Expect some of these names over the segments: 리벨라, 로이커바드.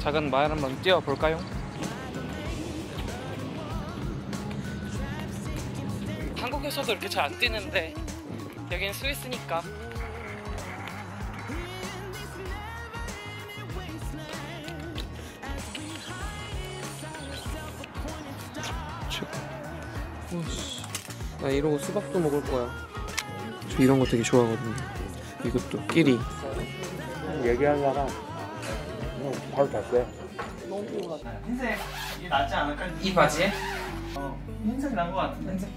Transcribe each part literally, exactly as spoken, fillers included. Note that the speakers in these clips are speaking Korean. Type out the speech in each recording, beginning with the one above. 작은 마을 한번 뛰어볼까요? 한국에서도 이렇게 잘 안 뛰는데 여긴 스위스니까. 나 이러고 수박도 먹을 거야. 저 이런 거 되게 좋아하거든요. 이것도 끼리 얘기하려나? 바로 잤어요. 흰색 이게 낫지 않을까? 이 바지에? 어, 흰색 난 거 같은데. 흰색.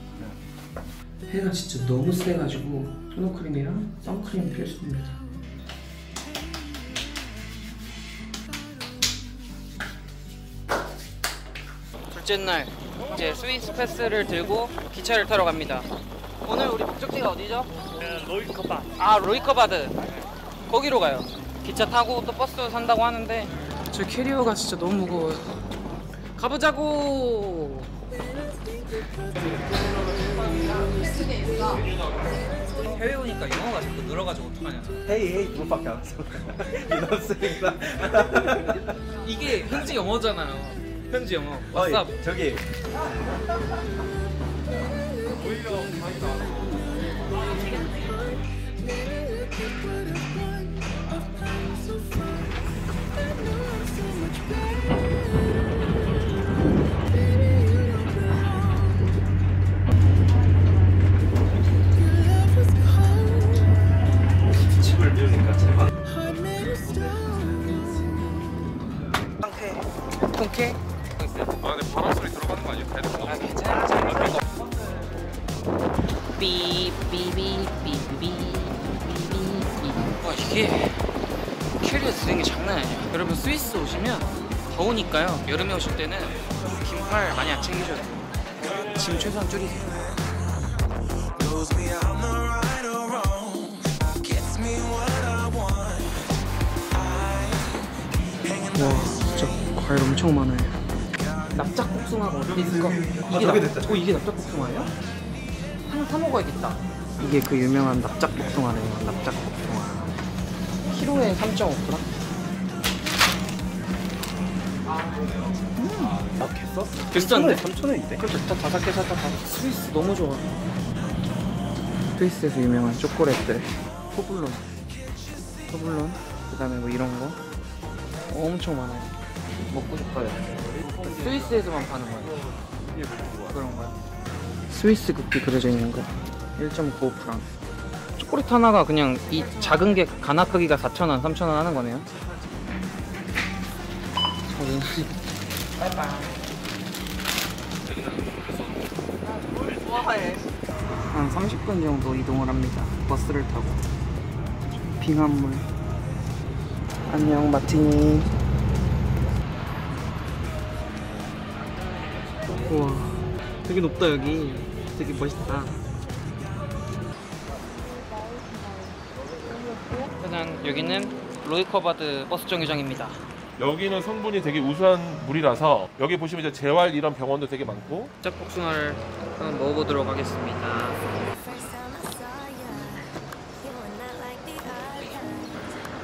해가 진짜 너무 세가지고 토너크림이랑 선크림 필수입니다. 둘째 날 이제 스위스 패스를 들고 기차를 타러 갑니다. 오늘 우리 목적지가 어디죠? 로이커바드. 아, 로이커바드. 거기로 가요. 기차 타고 또 버스 산다고 하는데 저 캐리어가 진짜 너무 무거워요. 가보자고. 해외 오니까 영어가 자꾸 늘어가지고 어떡하냐. 헤이 헤이 그것밖에 안 써. 이렇습니다. 이게 현지 영어잖아요. 현지 영어. 왓썹. 어이, 저기. 집을 비우니까 제발. 통쾌. 통쾌. 아, 근데 바람 소리 들어가는 거 아니야? 아, 괜찮아. 괜찮아. 와, 이게 캐리어 들은 게 장난 아니야. 여러분 스위스 오시면 더우니까요. 여름에 오실 때는 긴팔 많이 안 챙기셔도 돼요. 짐 최소한 줄이세요. 와, 진짜 과일 엄청 많아요. 납작복숭아가 어디 있을까? 이게, 아, 납... 어, 이게 납작복숭아예요? 하나 사 먹어야겠다. 이게 그 유명한 납작복숭아네요. 납작복숭아 키로에 삼 점 오 그램? 음. 아, 개쌌어? 비싼데? 삼천 원인데? 그렇죠. 다 다섯 개 샀다. 스위스 너무 좋아. 스위스에서 유명한 초콜릿들. 포블론 포블론 그 다음에 뭐 이런 거 엄청 많아요. 먹고 싶어요. 스위스에서만 파는 거야. 그런 거야. 스위스 국기 그려져 있는 거. 일 점 구오 프랑. 초콜릿 하나가 그냥 이 작은 게 가나 크기가 사천 원, 삼천 원 하는 거네요. 빠이빠이. 한 삼십 분 정도 이동을 합니다. 버스를 타고. 빙하물. 안녕 마티니. 우와, 되게 높다 여기. 되게 멋있다. 일단 여기는 로이커바드 버스 정류장입니다. 여기는 성분이 되게 우수한 물이라서 여기 보시면 이제 재활 이런 병원도 되게 많고. 짭복숭아를 한번 먹어보도록 하겠습니다.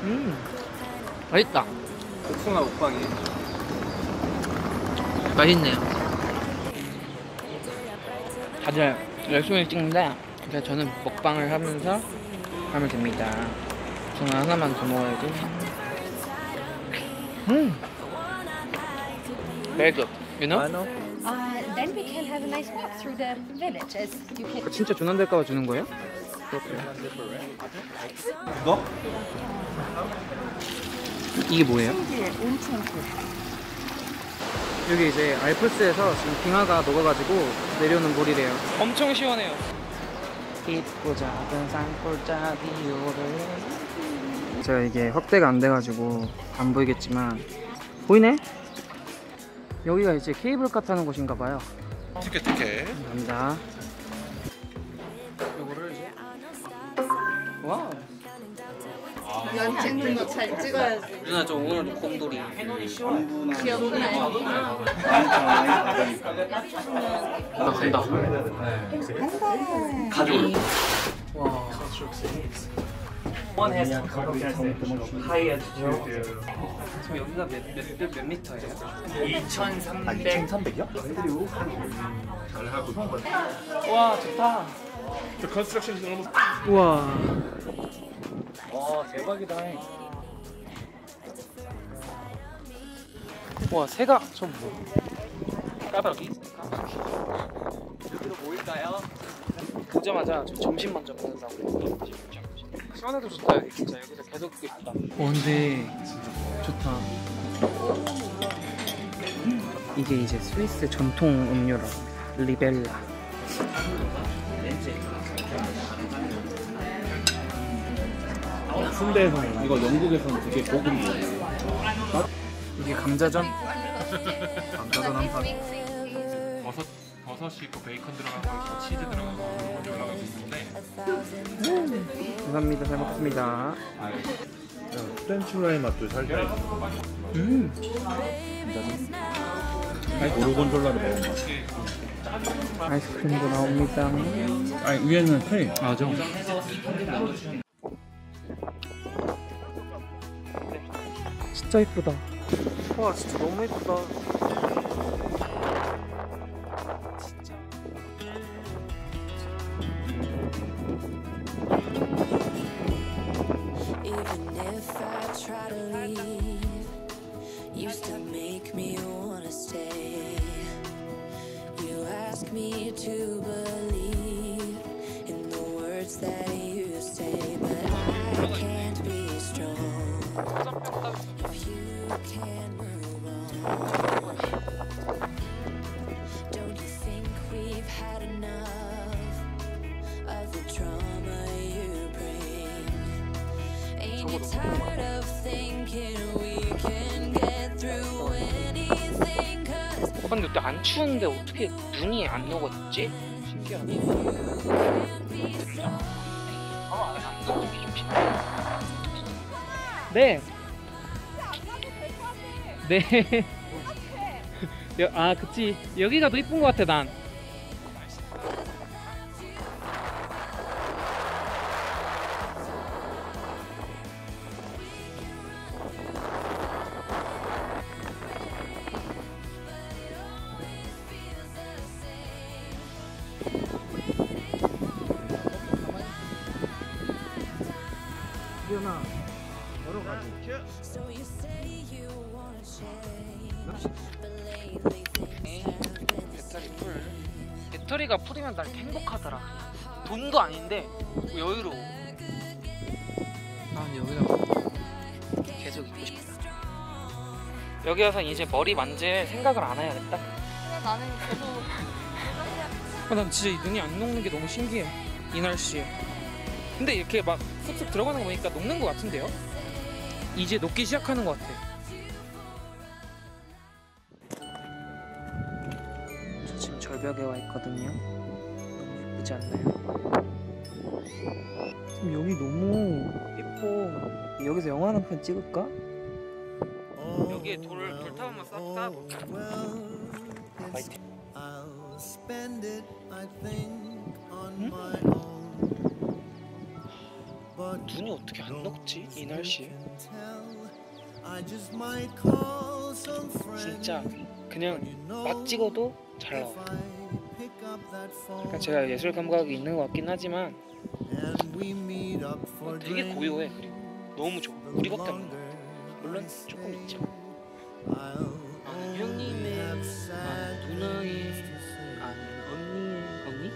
음, 맛있다. 복숭아 먹방이 맛있네요. 다들 열심히 찍는데 그러니까 저는 먹방을 하면서 하면 됩니다. 저는 하나만 더 먹어야지. 음! Very good. You know? Uh, then we can have a nice walk through the village as you can. 진짜 조난될까 봐 주는 거예요? 그렇구나. 이거? 이게 뭐예요? 여기 이제 알프스에서 지금 빙하가 녹아가지고 내려오는 물이래요. 엄청 시원해요. 깊고 작은 산골짜 비오를. 제가 이게 확대가 안 돼가지고 안 보이겠지만 보이네? 여기가 이제 케이블카 타는 곳인가 봐요. 티켓 티켓. 감사합니다. 요거를 이제 와우. 연칭 등록 잘 찍어야지. 누나 저 오늘도 곰돌이. 귀엽구나. 나 간다. 간다. 가족. 와. One has to be higher too. 지금 여기가 몇 미터예요? 이천삼백. 이천삼백이요? 와 좋다. The construction is almost. 우와. 와 대박이다. 와 새가 좀 뭐? 까마귀? 까마귀. 여기로 모일까요? 보자마자 점심 먼저 먹는다고 그랬어. 시원해도 좋다 여기 진짜. 여기서 계속 있다. 근데 좋다. 이게 이제 스위스 전통 음료라고. 리벨라. 순대에서는 이거 영국에서는 되게 고급이에요. 이게 감자전? 감자전 한 판. 버섯 버섯이 있고 베이컨 들어가고 있고 치즈 들어가고 그런 게 올라가고 있는데. 음. 감사합니다. 잘 먹습니다. 프렌치 프라이 맛도 살짝. 음. 감자전. 고르곤졸라를 먹은 맛. 아이스크림도 나옵니다. 아 위에는 페이. 아 정. 진짜 예쁘다. 와 진짜 너무 예쁘다. 진짜. 근데 그때 안 추운데 어떻게 눈이 안 녹았지? 신기하네. 네. 네. 아 그치. 여기가 더 이쁜 것 같아 난. 이현아 걸어가지. 배터리 풀. 배터리가 풀이면 난 행복하더라. 돈도 아닌데 여유로워. 난 여기서 계속 있고 싶다. 여기 와서 이제 머리 만질 생각을 안 해야겠다. 근데 나는 계속. 난 진짜 이 눈이 안 녹는 게 너무 신기해 이 날씨에. 근데 이렇게 막 쑥쑥 들어가는 거 보니까 녹는 거 같은데요? 이제 녹기 시작하는 거 같아요. 저 지금 절벽에 와 있거든요. 너무 예쁘지 않나요? 지금 여기 너무 예뻐. 여기서 영화 한 편 찍을까? 여기에 돌, 돌탑만 싹 쌓아볼까? 화이팅. 응? 눈이 어떻게 안 녹지? 이 날씨에? 진짜 그냥 맛 찍어도 잘 나와. 약간 제가 예술 감각이 있는 것 같긴 하지만 되게 고요해. 그리고 너무 좋아. 우리밖에 없는 것 같아. 물론 조금 있죠. 아는 형님의 아는 누나의 아는 언니? 언니?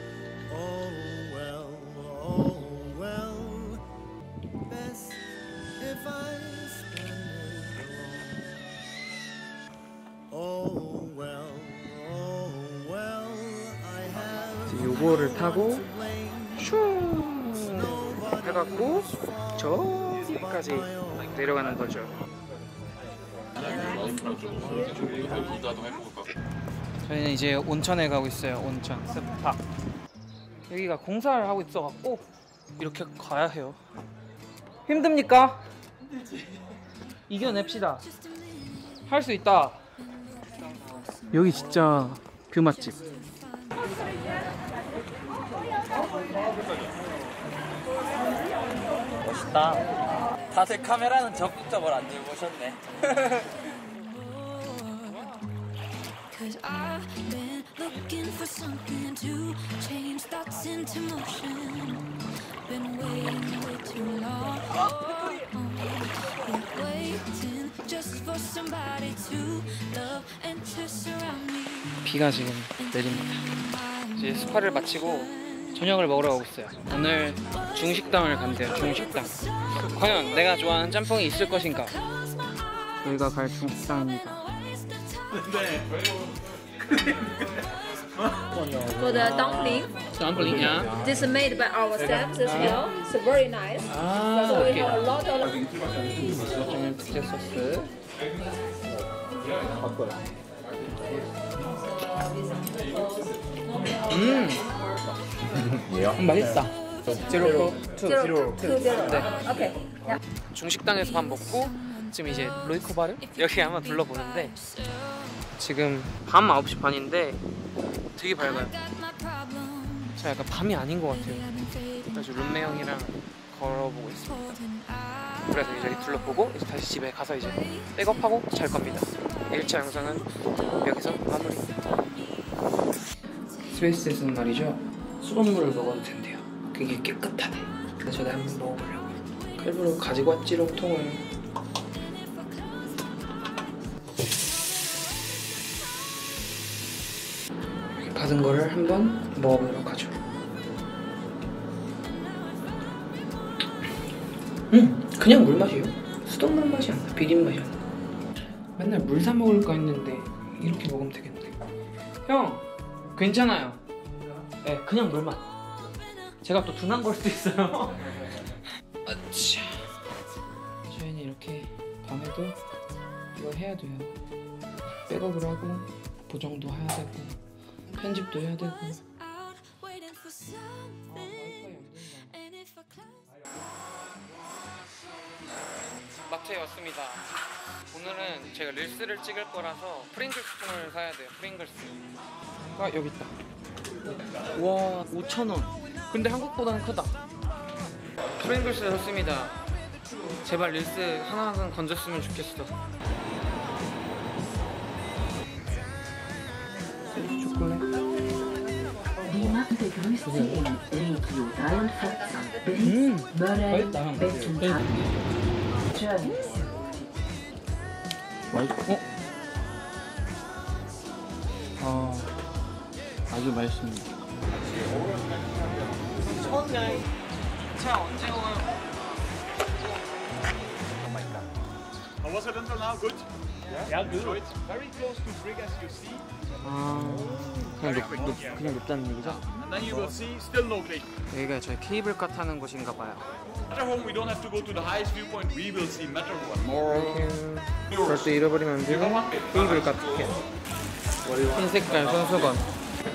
요거를 타고 슈 해갖고 저기까지 내려가는 거죠. 저희는 이제 온천에 가고 있어요. 온천 스파. 여기가 공사를 하고 있어갖고 이렇게 가야 해요. 힘듭니까? 힘들지. 이겨냅시다. 할 수 있다. 여기 진짜 뷰 맛집. 멋있다. 좋다. 다들 카메라는 적극적으로 안 들고 오셨네. 비가 지금 내립니다. 이제 스파를 마치고 저녁을 먹으러 가고 있어요. 오늘 중식당을 간대요. 중식당. 과연 내가 좋아하는 짬뽕이 있을 것인가? 저희가 갈 중식당입니다. For the dumpling. Dumpling, yeah. This is made by ourselves as well. It's very nice. So we have a lot of. 저는 부채 소스. 음. 맛있다. 제로 제로 오케이. 중식당에서 밥 먹고 지금 이제 로이커바드 여기 한번 둘러보는데 지금 밤 아홉 시 반인데 되게 밝아요. 저 약간 밤이 아닌 것 같아요. 그래서 룸메 형이랑 걸어보고 있습니다. 그래서 여기 둘러보고 이제 다시 집에 가서 이제 백업하고 잘 겁니다. 일 차 영상은 여기서 마무리. 스위스에서는 말이죠. 수돗물을 먹어도 된대요. 그게 깨끗하대. 그래서 저도 한번 먹어보려고. 일부러 가지고 왔지롱 통을. 이렇게 받은 거를 한번 먹어보도록 하죠. 음, 그냥 물 맛이에요. 수돗물 맛이 안 나. 비린 맛이 안 나. 맨날 물 사 먹을까 했는데 이렇게 먹으면 되겠는데. 형, 괜찮아요. 네, 그냥 물만. 제가 또 둔한 걸 수도 있어요. 아차. 저희는 이렇게 밤에도 이거 해야 돼요. 백업을 하고 보정도 해야 되고 편집도 해야 되고. 마트에 왔습니다. 오늘은 제가 릴스를 찍을 거라서 프링글스 통을 사야 돼요. 프링글스. 아, 여기 있다. 와, 오천 원. 근데 한국보다는 크다. 프링글스 샀습니다. 제발 릴스 하나만 건졌으면 좋겠어. 초콜릿. 음, 맛있다. 맛있어. 어. 아주 맛있습니다. 차 언제 오요? 아, 그냥 높다는 얘기죠? 여기가 저희 케이블카 타는 곳인가 봐요. 벌써 잃어버리면 안 되고 케이블카 티켓. 흰색깔 손수건.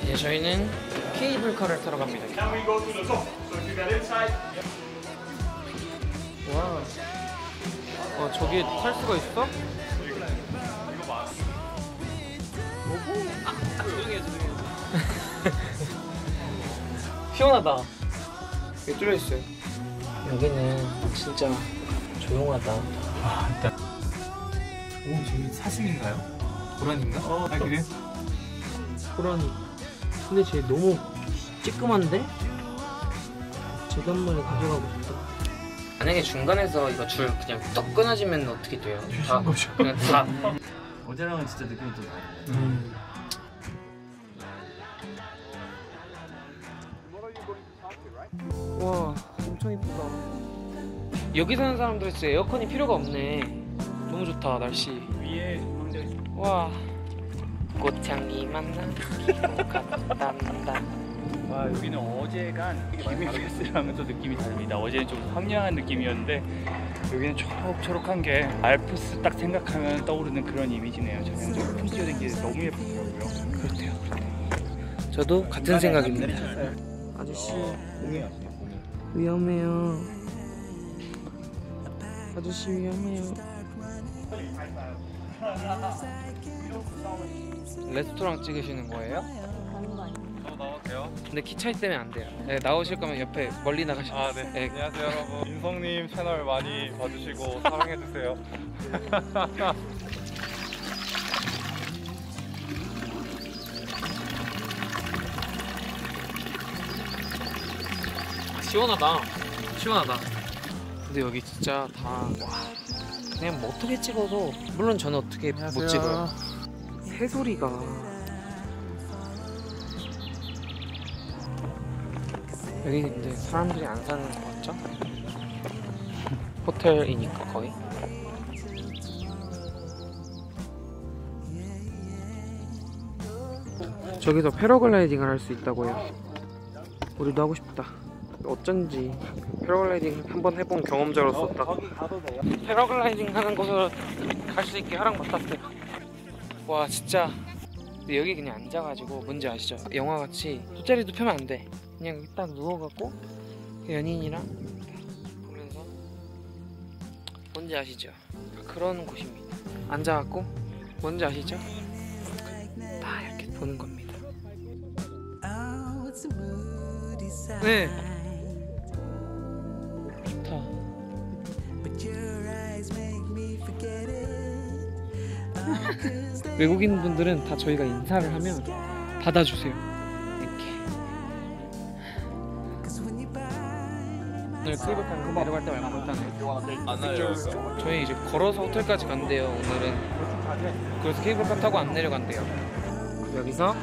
이제 저희는 케이블카를 타러 갑니다. 와, 어 저기 탈 수가 있어? 뭐고? 아, 조용해, 조용해. 시원하다. 여기 뚫려 있어요. 여기는 진짜 조용하다. 와, 일단. 오, 저기 사슴인가요? 고라니인가? 어, 아, 그래? 고라니. 근데 쟤 너무 찌끄만데? 저도 한 마리 가져가고 싶다. 만약에 중간에서 이거 줄 그냥 떡 끊어지면 어떻게 돼요? 다 그냥 다. 어제랑은 진짜 느낌이 좀 다르네. 음. 와, 엄청 이쁘다. 여기 사는 사람들은 진짜 에어컨이 필요가 없네. 너무 좋다, 날씨. 위에 와. 꽃향기 만난 기분 같단다. 와, 여기는 어제간 김이베스랑은 또 느낌이 다릅니다. 어제는 좀 황량한 느낌이었는데 여기는 초록초록한 게 알프스 딱 생각하면 떠오르는 그런 이미지네요. 전형적으로 표지된 게 너무 예쁘더라고요. 그렇대요, 그렇대요. 저도 같은 생각입니다. 아저씨 위험해요. 아저씨 위험해요. 레스토랑 찍으시는 거예요? 저 나와도 돼요? 근데 키 차이 때문에 안 돼요. 네, 나오실 거면 옆에 멀리 나가시면. 아, 네. 네. 안녕하세요 여러분. 인성님 채널 많이 봐주시고 사랑해주세요. 시원하다. 시원하다. 근데 여기 진짜 다 와. 그냥 뭐 어떻게 찍어도, 물론 저는 어떻게 안녕하세요. 못 찍어요. 새소리가 여기 근데 사람들이 안 사는 거 같죠? 호텔이니까 거의. 저기서 패러글라이딩을 할 수 있다고 해요. 우리도 하고 싶다. 어쩐지 패러글라이딩 한번 해본 경험자로서 딱 패러글라이딩 하는 곳으로 갈 수 있게 허락받았어요. 와 진짜. 근데 여기 그냥 앉아가지고 뭔지 아시죠? 영화같이 돗자리도 펴면 안 돼. 그냥 딱 누워갖고 연인이랑 보면서 뭔지 아시죠? 그런 곳입니다. 앉아갖고 뭔지 아시죠? 다 이렇게 보는 겁니다. 네. 외국인 분들은 다 저희가 인사를 하면 받아주세요. 이렇게. 오늘 클리브칸 내려갈 때 말만 못하네요. 안 내려갔어요. 저희 이제 걸어서 호텔까지 간대요. 오늘은. 그래서 케이블카 타고 안 내려간대요. 여기서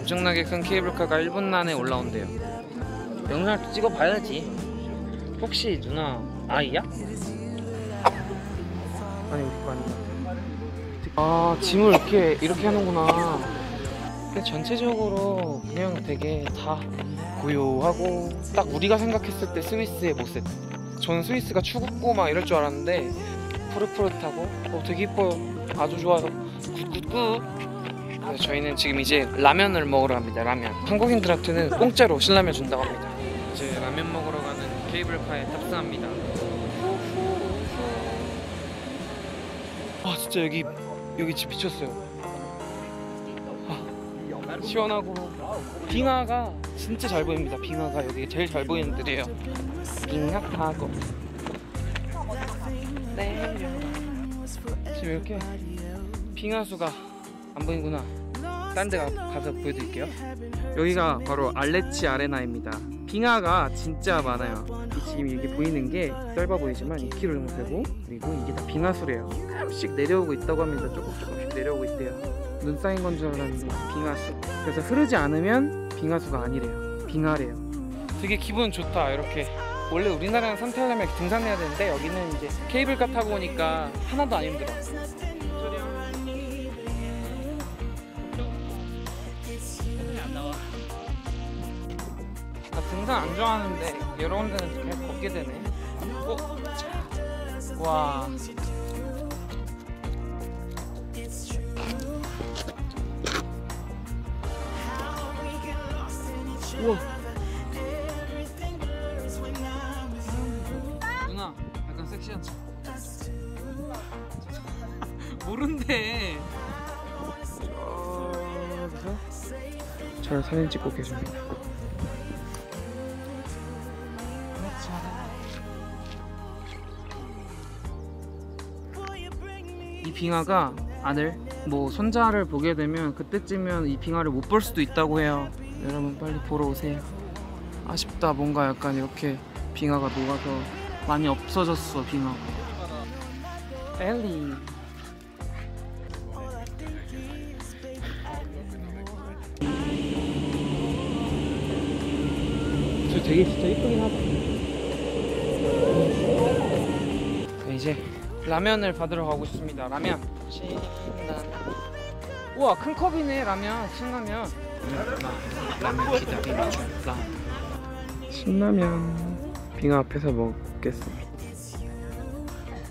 엄청나게 큰 케이블카가 일 분 안에 올라온대요. 영상을 찍어봐야지. 혹시 누나 아이야? 아니 우리 거 아니야. 아 짐을 이렇게 이렇게 하는구나. 근데 전체적으로 그냥 되게 다 고요하고 딱 우리가 생각했을 때 스위스의 모습. 저는 스위스가 추웠고 막 이럴 줄 알았는데 푸릇푸릇하고 어, 되게 이뻐요. 아주 좋아요. 굿굿굿. 저희는 지금 이제 라면을 먹으러 갑니다. 라면. 한국인들한테는 공짜로 신라면 준다고 합니다. 이제 라면 먹으러 가는 케이블카에 탑승합니다. 와 진짜 여기 여기 집 미쳤어요. 아, 시원하고 빙하가 진짜 잘 보입니다. 빙하가 여기 제일 잘 보이는 데래요. 빙하 타고 네. 지금 이렇게 빙하수가 안 보이구나. 딴 데 가서 보여드릴게요. 여기가 바로 알레치 아레나입니다. 빙하가 진짜 많아요. 지금 이게 보이는 게 짧아 보이지만 이 킬로미터 정도 되고, 그리고 이게 다 빙하수래요. 조금씩 내려오고 있다고 합니다. 조금 조금씩 내려오고 있대요. 눈 쌓인 건 줄 알았는데 빙하수. 그래서 흐르지 않으면 빙하수가 아니래요. 빙하래요. 되게 기분 좋다. 이렇게 원래 우리나라는 산타려면 등산해야 되는데 여기는 이제 케이블카 타고 오니까 하나도 안 힘들어. 등산 안 좋아하는데 여러 군데는 그냥 걷게 되네. 오! 와. 우와. 누나, 약간 섹시한 척. 모른대. 잘 사진 찍고 계십니다. 이 빙하가 안을 뭐 손자를 보게 되면 그때쯤이면 이 빙하를 못 볼 수도 있다고 해요. 여러분 빨리 보러 오세요. 아쉽다. 뭔가 약간 이렇게 빙하가 녹아서 많이 없어졌어. 빙하 엘리 저 되게 진짜 예쁘긴 하다. 이제 라면을 받으러 가고 있습니다. 라면. 우와 큰 컵이네. 라면. 신라면. 라면 기다리는 중이다. 신라면. 빙하 앞에서 먹겠습니다.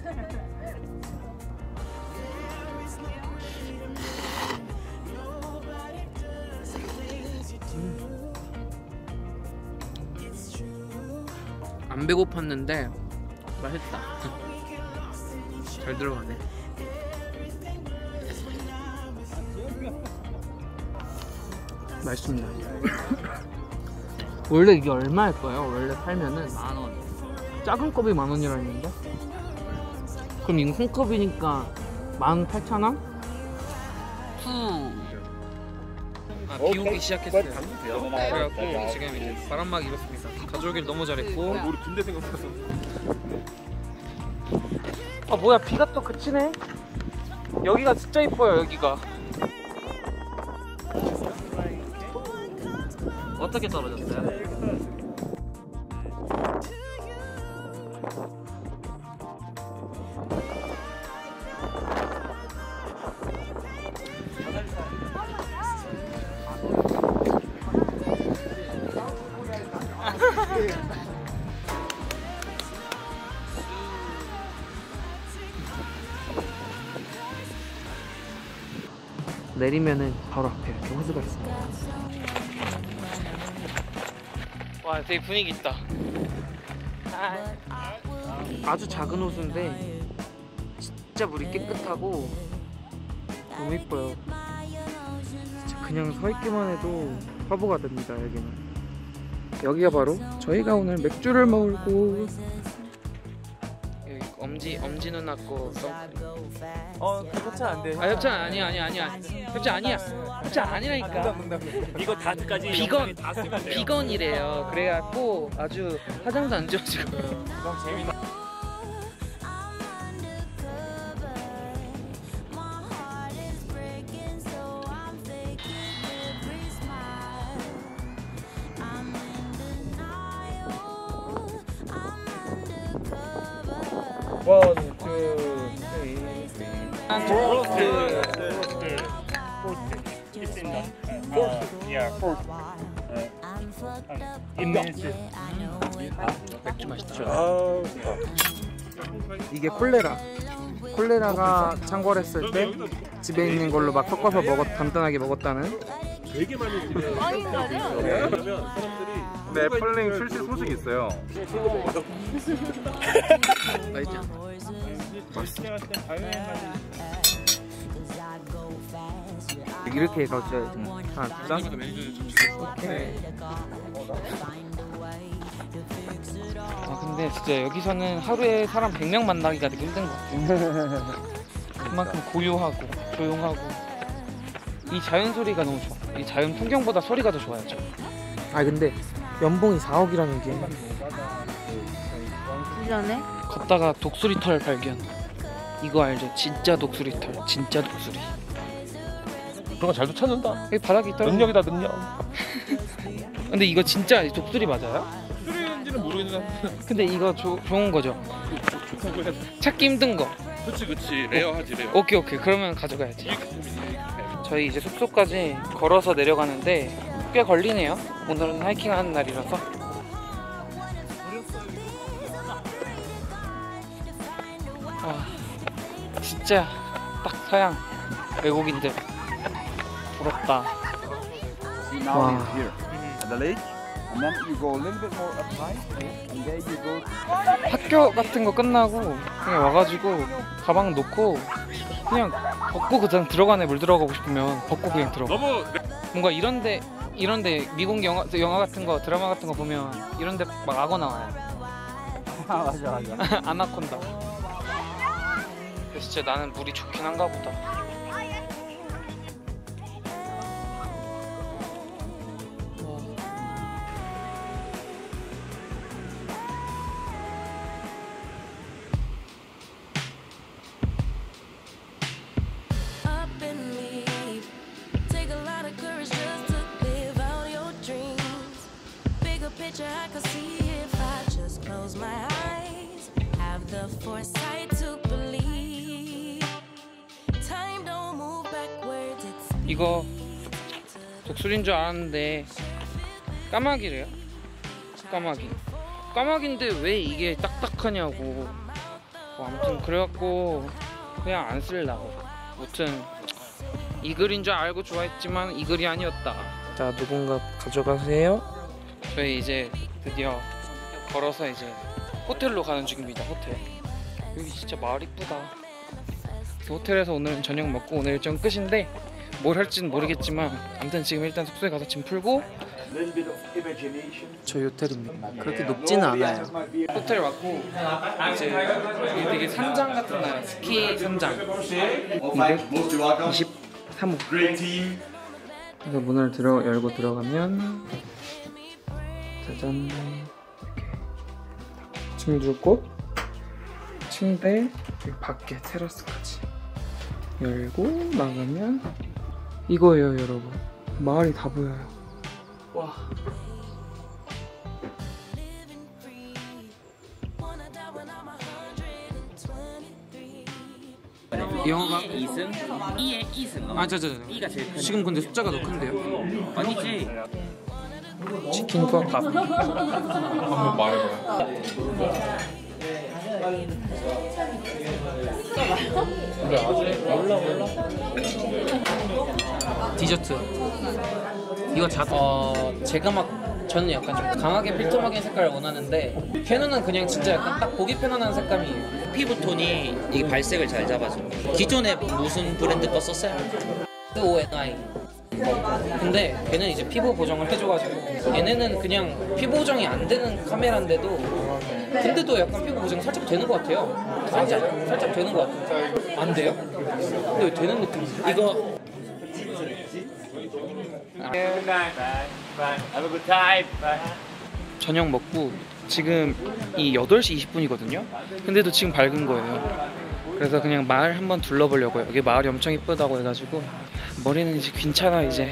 음. 안 배고팠는데 맛있다. 잘 들어가네. 맛있습니다. 원래 이게 얼마일까요? 원래 팔면은 만 원. 작은 컵이 만 원이라 했는데? 그럼 이거 큰 컵이니까 만 팔천 원? 아, 비 오기 시작했어요. 그래갖고 지금 이제 바람막 입었습니다. 가져오길 너무 잘했고. 아, 우리 군대 생각났어. 아 뭐야, 비가 또 그치네. 여기가 진짜 이뻐요. 여기가 어떻게 떨어졌어요? 내리면은 바로 앞에 이렇게 호수가 있습니다. 와, 되게 분위기 있다. 아주 작은 호수인데 진짜 물이 깨끗하고 너무 이뻐요. 진짜 그냥 서 있기만 해도 화보가 됩니다. 여기는 여기가 바로 저희가 오늘 맥주를 먹고 여기 엄지 엄지 누나 거 어 협찬 안 돼. 아 협찬 아니야 아니야 아니야. 협찬 아니야. 협찬 아니라니까. 이거 다까지 비건 비건이래요. 그래갖고 아주 화장도 안 지워지고. 너무 재밌다. 맥주 맛있다. 이게 콜레라. 콜레라가 창궐했을 때 집에 있는 걸로 막 섞어서 먹어 단단하게 먹었다는. 되게 많이 네, 플랭 출시 소식이 있어요. 맛있죠? 이렇게 해서 줘야 돼. 하나, 둘, 셋. 오케이. 아 근데 진짜 여기서는 하루에 사람 백 명 만나기가 되게 힘든 것 같아요. 그만큼 고요하고 조용하고 이 자연 소리가 너무 좋아. 이 자연 풍경보다 소리가 더 좋아요. 아 근데 연봉이 사억이라는 게 일 년에? 걷다가 독수리털 발견. 이거 알죠? 진짜 독수리털. 진짜 독수리. 그런 거 잘도 찾는다. 여기 바닥이 있다. 능력이다 능력. 근데 이거 진짜 독수리 맞아요? 독수리인지는 모르겠는데. 근데 이거 조, 좋은 거죠? 찾기 힘든 거. 그치 그치. 레어하지 레어. 오케이 오케이. 그러면 가져가야지. 저희 이제 숙소까지 걸어서 내려가는데 꽤 걸리네요. 오늘은 하이킹하는 날이라서. 아, 진짜 딱 서양 외국인들. 부럽다. 와. 학교 같은 거 끝나고 그냥 와가지고 가방 놓고 그냥 벗고 그냥 들어가네. 물 들어가고 싶으면 벗고 그냥 들어가. 너무 뭔가 이런데 이런데 미국 영화 영화 같은 거 드라마 같은 거 보면 이런데 막 악어 나와요. 아 맞아 맞아. 아나콘다. 진짜 나는 물이 좋긴 한가 보다. 이거 독수리인 줄 알았는데 까마귀래요. 까마귀. 까마귀인데 왜 이게 딱딱하냐고. 뭐 아무튼 그래갖고 그냥 안 쓸라고. 아무튼 이 글인 줄 알고 좋아했지만 이 글이 아니었다. 자, 누군가 가져가세요. 저희 이제 드디어 걸어서 이제 호텔로 가는 중입니다. 호텔. 여기 진짜 마을 이쁘다. 호텔에서 오늘은 저녁 먹고 오늘 일정 끝인데 뭘 할지는 모르겠지만 아무튼 지금 일단 숙소에 가서 짐 풀고. 저 호텔입니다. 그렇게 높지는 않아요. 호텔 왔고 이제 되게 산장 같은 날, 스키 산장 이십삼 호. 그래서 문을 들어 열고 들어가면 짜잔, 충주꽃, 침대, 밖에 테라스까지 열고 나가면 이거예요 여러분. 마을이 다 보여요. 와. 영어가 이승? 이에 이승. 아, 저, 저, 저. 이가 제일 큰. 지금 근데 숫자가 더 큰데요? 아니지. 치킨과 밥. 한번 말해봐요. 근데 아직 몰라 몰라. 디저트. 이거 자. 어, 제가 막 저는 약간 좀 강하게 필터막인 색깔을 원하는데 캐논은 그냥 진짜 약간 딱 보기 편안한 색감이에요. 피부톤이 이 발색을 잘 잡아줘요. 기존에 무슨 브랜드 거 썼어요? 오 엔 아이. 근데 걔는 이제 피부 보정을 해줘가지고, 얘네는 그냥 피부 보정이 안 되는 카메라인데도 근데도 약간 피부 보정 살짝 되는 것 같아요. 살짝 살짝 되는 것 같아요. 안 돼요? 근데 왜 되는 느낌? 이거 저녁 먹고 지금 이 여덟 시 이십 분이거든요. 근데도 지금 밝은 거예요. 그래서 그냥 마을 한번 둘러보려고요. 여기 마을이 엄청 이쁘다고 해가지고. 머리는 이제 괜찮아 이제.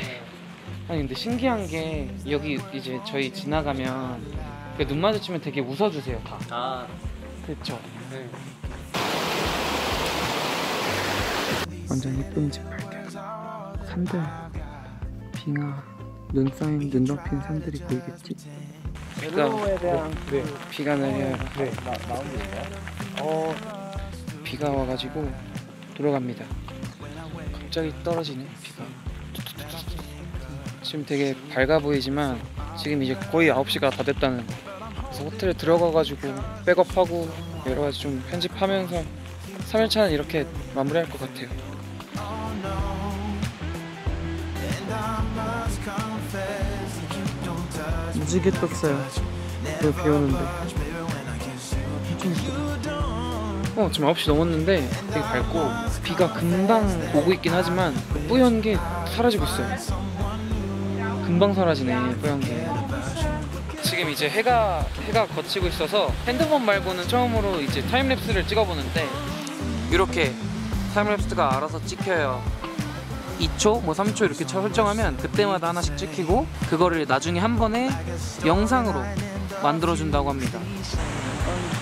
아니 근데 신기한 게 여기 이제 저희 지나가면 눈 마주치면 되게 웃어주세요 다. 아 그렇죠. 네. 완전 예쁜 집 발견. 산들, 빙하, 눈 쌓인 눈 덮인 산들이 보이겠지. 멜로에 대한 네. 비가 내려요. 네. 나온 게 있나요? 어 비가 와가지고 돌아갑니다. 갑자기 떨어지네 비가. 지금 되게 밝아 보이지만 지금 이제 거의 아홉 시가 다 됐다는. 그래서 호텔에 들어가가지고 백업하고 여러 가지 좀 편집하면서 삼 일차는 이렇게 마무리할 것 같아요. 무지개 떴어요. 왜 비 오는데? 어 지금 아홉 시 넘었는데 되게 밝고 비가 금방 오고 있긴 하지만 뿌연 게 사라지고 있어요. 금방 사라지네 뿌연 게. 지금 이제 해가 해가 거치고 있어서 핸드폰 말고는 처음으로 이제 타임랩스를 찍어보는데 이렇게 타임랩스가 알아서 찍혀요. 이 초, 뭐 삼 초 이렇게 설정하면 그때마다 하나씩 찍히고 그거를 나중에 한 번에 영상으로 만들어준다고 합니다.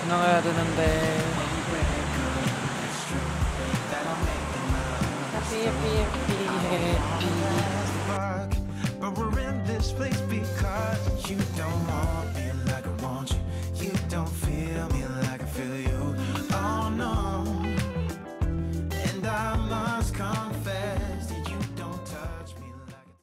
지나가야 되는데.